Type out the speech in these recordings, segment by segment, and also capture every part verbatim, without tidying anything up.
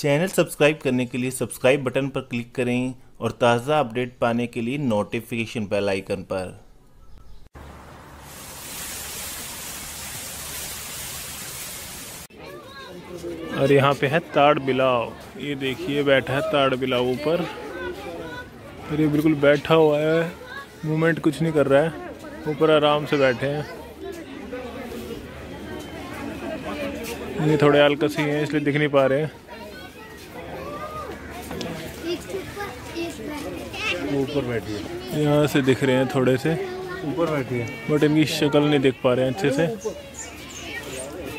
Channel subscribe करने के लिए सब्सक्राइब बटन पर क्लिक करें और ताज़ा अपडेट पाने के लिए नोटिफिकेशन बेल आइकन पर। और यहाँ पे है ताड़ बिलाव, ये देखिए बैठा है ताड़ बिलाव ऊपर, और ये बिल्कुल बैठा हुआ है, मूवमेंट कुछ नहीं कर रहा है, ऊपर आराम से बैठे हैं। ये थोड़े आलकसी हैं इसलिए दिख नहीं पा रहे हैं। ऊपर बैठिए, यहाँ से दिख रहे हैं थोड़े से, ऊपर बैठिए, बट इनकी शक्ल नहीं देख पा रहे हैं अच्छे से,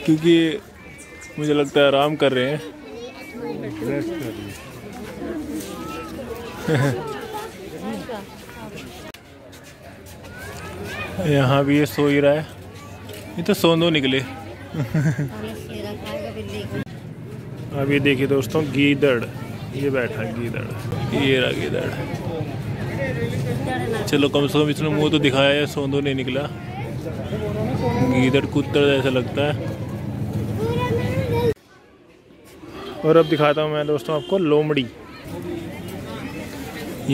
क्योंकि मुझे लगता है आराम कर रहे हैं। यहाँ भी ये सो ही रहा है, ये तो सोंदो निकले। अब ये देखिए दोस्तों, गीदड़, ये बैठा गीदड़, ये रहा गीदड़। चलो कम से कम इसने मुंह तो दिखाया है, सोंदो नहीं निकला। गीदड़ कुत्ता जैसा लगता है। और अब दिखाता हूँ मैं दोस्तों आपको लोमड़ी,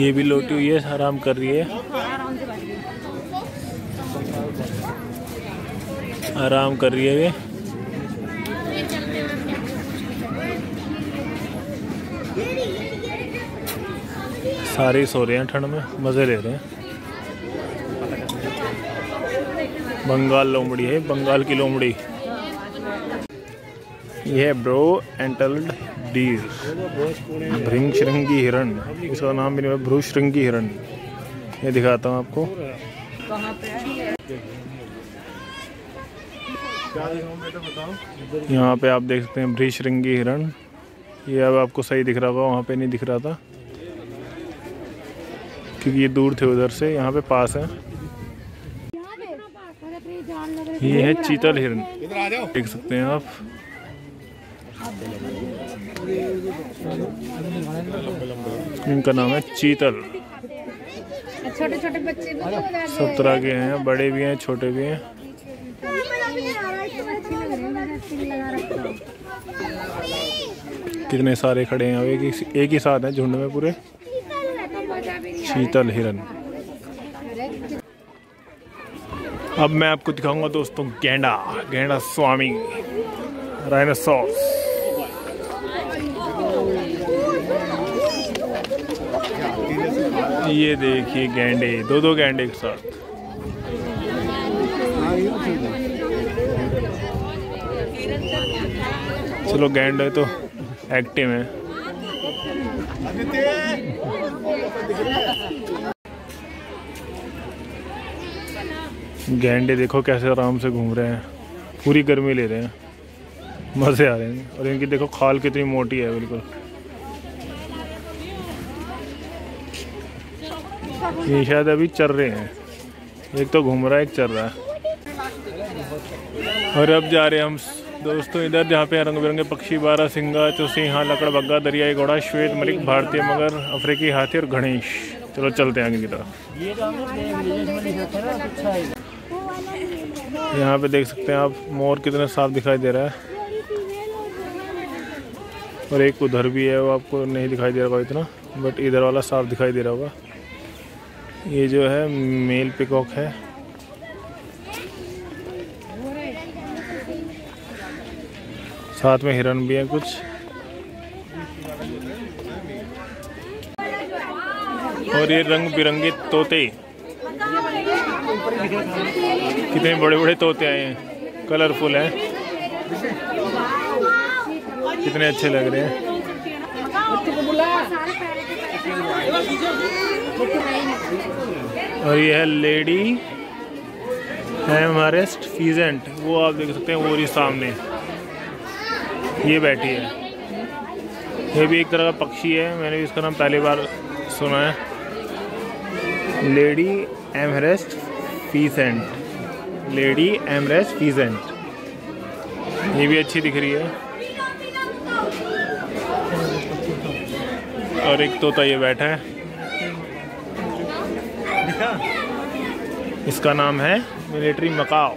ये भी लोटी हुई है, आराम कर रही है, आराम कर रही है ये। सारे सो रहे हैं ठंड में, मज़े ले रहे हैं। बंगाल लोमड़ी है, बंगाल की लोमड़ी। यह ब्रो एंटल्ड डीर, भृंगशृंगी हिरण, इसका नाम भी नहीं है, भ्रूशृंगी हिरण। ये दिखाता हूँ आपको, यहाँ पे आप देख सकते हैं भ्रूशृंगी हिरण। ये अब आपको सही दिख रहा होगा, वहाँ पे नहीं दिख रहा था क्योंकि ये दूर थे उधर से, यहाँ पे पास है। ये है चीतल हिरण, देख सकते हैं आप। इनका नाम है चीतल। छोटे छोटे बच्चे भी सब तरह के हैं, बड़े भी हैं छोटे भी हैं। कितने सारे खड़े हैं, एक, एक ही साथ हैं झुंड में पूरे। चीतल हिरन। अब मैं आपको दिखाऊंगा दोस्तों गैंडा, गैंडा स्वामी, राइनोसॉर्स। ये देखिए गैंडे, दो दो गैंडे एक साथ। चलो गैंडे तो एक्टिव हैं। गैंडे देखो कैसे आराम से घूम रहे हैं, पूरी गर्मी ले रहे हैं, मज़े आ रहे हैं। और इनकी देखो खाल कितनी मोटी है, बिल्कुल। ये शायद अभी चल रहे हैं, एक तो घूम रहा है एक चल रहा है। और अब जा रहे हैं हम दोस्तों इधर जहाँ पे रंग बिरंगे पक्षी, बारह सिंगा, चूसिहा, लकड़ बग्गा, दरियाई घोड़ा, श्वेत मलिक, भारतीय मगर, अफ्रीकी हाथी और गणेश। चलो चलते हैं आगे की तरफ। यहाँ पे देख सकते हैं आप मोर कितना साफ दिखाई दे रहा है, और एक उधर भी है, वो आपको नहीं दिखाई दे रहा होगा इतना, बट इधर वाला साफ दिखाई दे रहा होगा। ये जो है मेल पिकॉक है। साथ में हिरण भी है कुछ। और ये रंग बिरंगे तोते, कितने बड़े बड़े तोते आए हैं, कलरफुल हैं, कितने अच्छे लग रहे हैं। और ये है लेडी एमहर्स्ट फीजेंट, वो आप देख सकते हैं, वो ये सामने ये बैठी है। ये भी एक तरह का पक्षी है, मैंने भी इसका नाम पहली बार सुना है, lady Amherst pheasant, lady Amherst pheasant. ये भी अच्छी दिख रही है। और एक तोता ये बैठा है, इसका नाम है मिलिट्री मकाओ,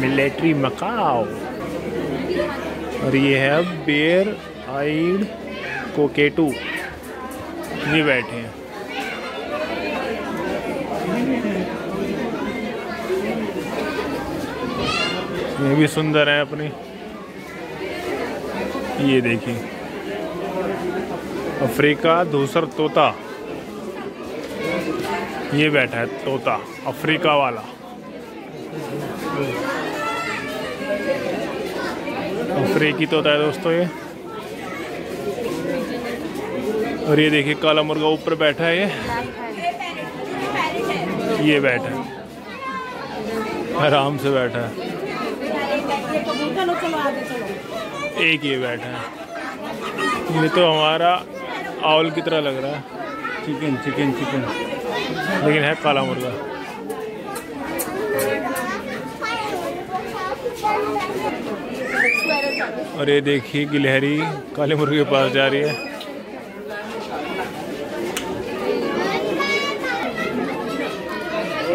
मिलिट्री मकाओ। और ये है बेयर आइड कोकेटू, ये बैठे हैं। ये भी सुंदर है अपनी, ये देखिए अफ्रीका धूसर तोता, ये बैठा है तोता अफ्रीका वाला। अफ्रीकी तोता है दोस्तों ये। और ये देखिए काला मुर्गा ऊपर बैठा है, ये ये बैठा है, आराम से बैठा है। एक ये बैठा है, ये तो हमारा आउल की तरह लग रहा है, चिकन चिकन चिकन, लेकिन है काला मुर्गा। और ये देखिए गिलहरी काले मुर्गे के पास जा रही है।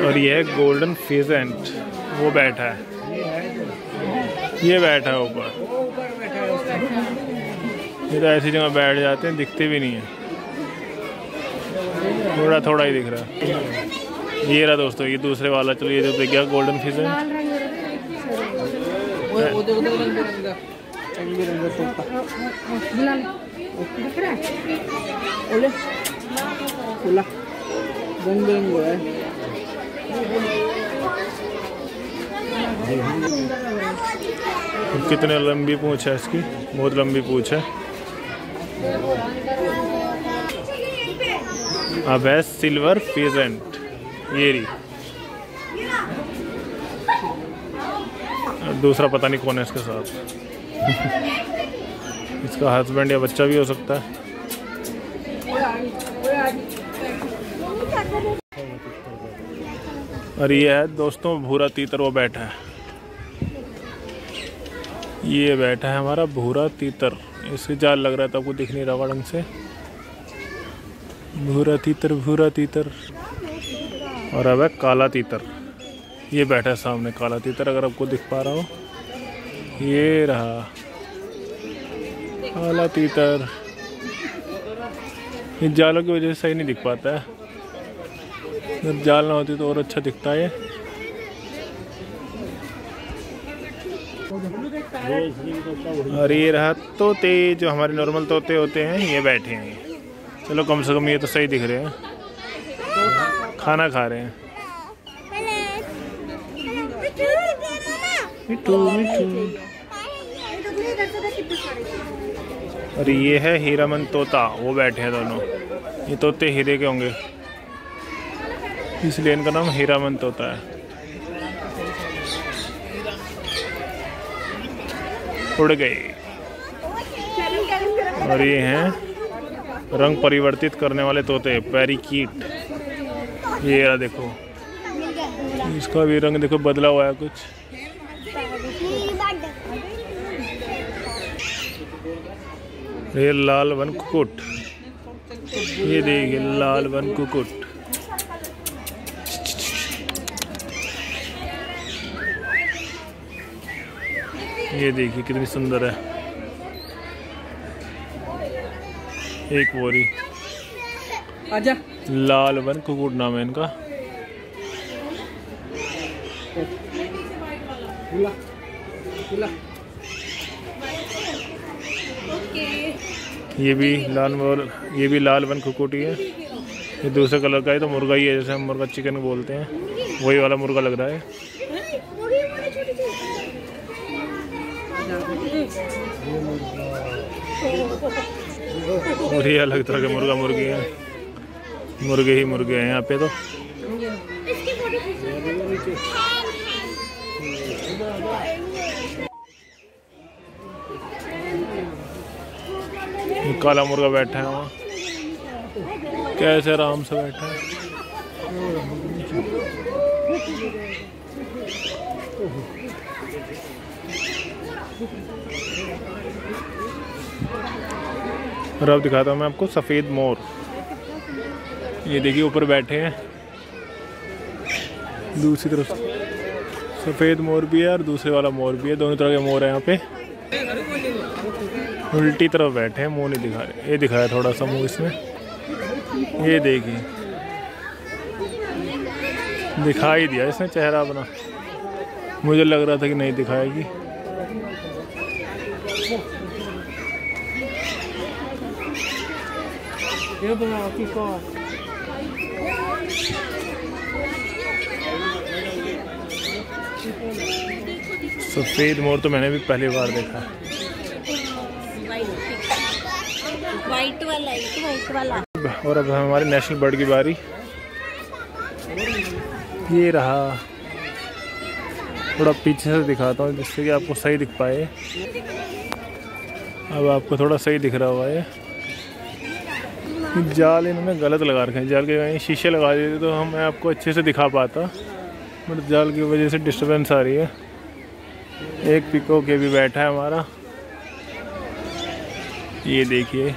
और ये है गोल्डन फेजेंट, वो बैठा है, ये बैठा है ऊपर। ये तो ऐसी जगह बैठ जाते हैं, दिखते भी नहीं है, थोड़ा थोड़ा ही दिख रहा है। ये रहा दोस्तों ये दूसरे वाला। चलो ये जो दिख गया गोल्डन फिशर, कितने लंबी पूंछ है इसकी, बहुत लंबी पूंछ है। अब है सिल्वर फीजेंट, ये रही। दूसरा पता नहीं कौन है इसके साथ इसका हस्बैंड या बच्चा भी हो सकता है। और ये है दोस्तों भूरा तीतर, वो बैठा है, ये बैठा है हमारा भूरा तीतर। इससे जाल लग रहा था, आपको दिख नहीं रहा ढंग से। भूरा तीतर भूरा तीतर। और अब है काला तीतर, ये बैठा है सामने काला तीतर, अगर आपको दिख पा रहा हो। ये रहा काला तीतर, ये जालों की वजह से सही नहीं दिख पाता है, जब जाल ना होती तो और अच्छा दिखता है। और ये रहा तोते, जो हमारे नॉर्मल तोते होते हैं, ये बैठे हैं। चलो कम से कम ये तो सही दिख रहे हैं, खाना खा रहे हैं। मिठू मिठू। और ये है हीरामन तोता, वो बैठे हैं दोनों। ये तोते हीरे के होंगे, इसलिए इनका नाम हीरामन तोता है। उड़ गए। और ये हैं रंग परिवर्तित करने वाले तोते, पैरिकीट। ये यार देखो इसका भी रंग देखो बदला हुआ है कुछ। ये लाल वन कुकुट, ये देखिए लाल वन कुकुट। ये देखिए कितनी सुंदर है, एक बोरी। आजा। लाल वन कुकुट नाम है इनका। ये भी लाल मोर, ये भी लाल वन कुकुट ही है। ये दूसरे कलर का है, तो मुर्गा ही है, जैसे हम मुर्गा चिकन बोलते हैं, वही वाला मुर्गा लग रहा है। और ये अलग तरह के मुर्गा मुर्गी हैं, मुर्गे ही मुर्गे हैं यहाँ पे तो। काला मुर्गा बैठा है वहाँ, कैसे आराम से बैठा है। और अब दिखाता हूँ मैं आपको सफ़ेद मोर, ये देखिए ऊपर बैठे हैं। दूसरी तरफ सफ़ेद मोर भी है और दूसरे वाला मोर भी है, दोनों तरह के मोर हैं यहाँ पे। उल्टी तरफ बैठे हैं, मुँह नहीं दिखा रहे। ये दिखाया थोड़ा सा मुँह इसमें, ये देखिए दिखाई दिया इसने चेहरा अपना। मुझे लग रहा था कि नहीं दिखाएगी। सफ़ेद मोर तो मैंने भी पहली बार देखा है। वाइट वाला, वाइट वाला। और अब हमारे नेशनल बर्ड की बारी। ये रहा, थोड़ा पीछे से दिखाता हूँ जिससे कि आपको सही दिख पाए। अब आपको थोड़ा सही दिख रहा हुआ है। जाल इन्होंने गलत लगा रखे हैं। जाल के कहीं शीशे लगा देते तो हम मैं आपको अच्छे से दिखा पाता, बट जाल की वजह से डिस्टर्बेंस आ रही है। एक पिको के भी बैठा है हमारा, ये देखिए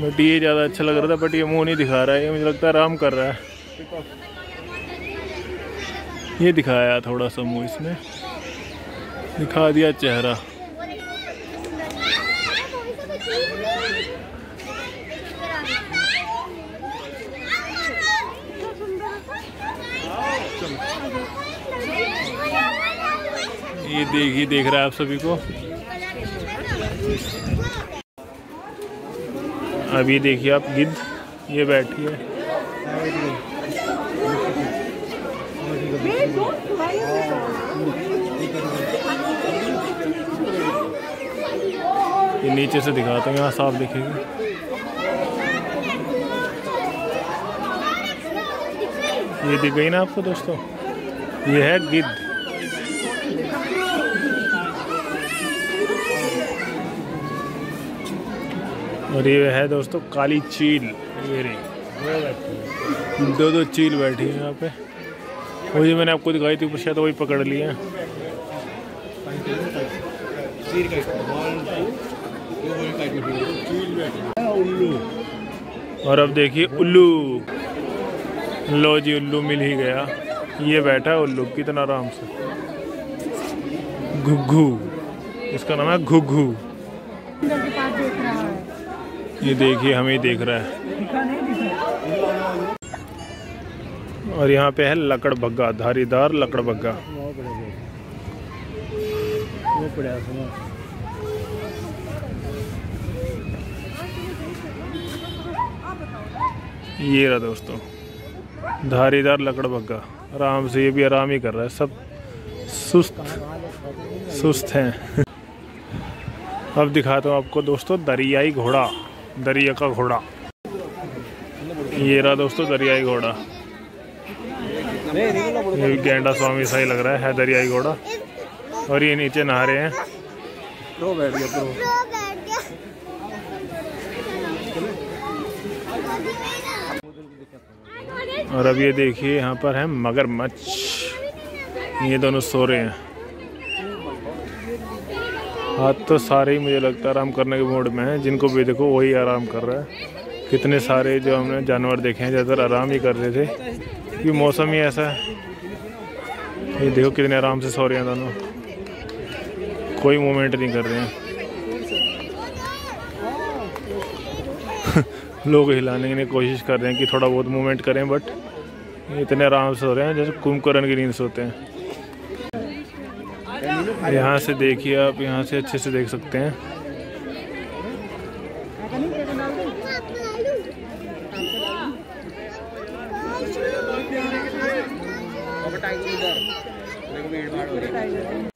बट ये ज़्यादा अच्छा लग रहा था, बट ये मुंह नहीं दिखा रहा है। ये मुझे लगता है आराम कर रहा है। ये दिखाया थोड़ा सा मुंह इसमें, दिखा दिया चेहरा। ये देखिए, देख रहा है आप सभी को। अब ये देखिए आप गिद्ध, ये बैठी है। ये नीचे से दिखाते हैं, यहाँ साफ दिखेगी। ये दिख गई ना आपको दोस्तों, ये है गिद्ध। और ये है दोस्तों काली चील। मेरे दो दो चील बैठी है यहाँ पे। वही मैंने आपको दिखाई थी, शायद वही पकड़ लिया। और अब देखिए उल्लू। लो जी, उल्लू मिल ही गया। ये बैठा है उल्लू, कितना आराम से। घुघू, इसका नाम है घुघू। ये देखिए हमें देख रहा है। और यहाँ पे है लकड़बग्गा, धारीदार लकड़बग्गा। ये रहा दोस्तों धारीदार लकड़बग्गा, आराम से। ये भी आराम ही कर रहा है। सब सुस्त सुस्त हैं। अब दिखाता हूँ आपको दोस्तों दरियाई घोड़ा, दरिया का घोड़ा। ये रहा दोस्तों दरियाई घोड़ा। ये भी गेंडा स्वामी सही लग रहा है, है दरियाई घोड़ा। और ये नीचे नहा रहे हैं। तो बैठ गया, तो। और अब ये देखिए यहाँ पर है मगरमच्छ, ये दोनों सो रहे हैं। हाथ तो सारे ही मुझे लगता है आराम करने के मूड में हैं। जिनको भी देखो वही आराम कर रहा है। कितने सारे जो हमने जानवर देखे हैं ज़्यादातर आराम ही कर रहे थे, क्योंकि मौसम ही ऐसा है। ये देखो कितने आराम से सो रहे हैं दोनों, कोई मूवमेंट नहीं कर रहे हैं। लोग हिलाने की कोशिश कर रहे हैं कि थोड़ा बहुत मूवमेंट करें, बट इतने आराम से हो रहे हैं जैसे कुंभकर्ण की नींद सोते हैं। यहाँ से देखिए आप, यहाँ से अच्छे से देख सकते हैं।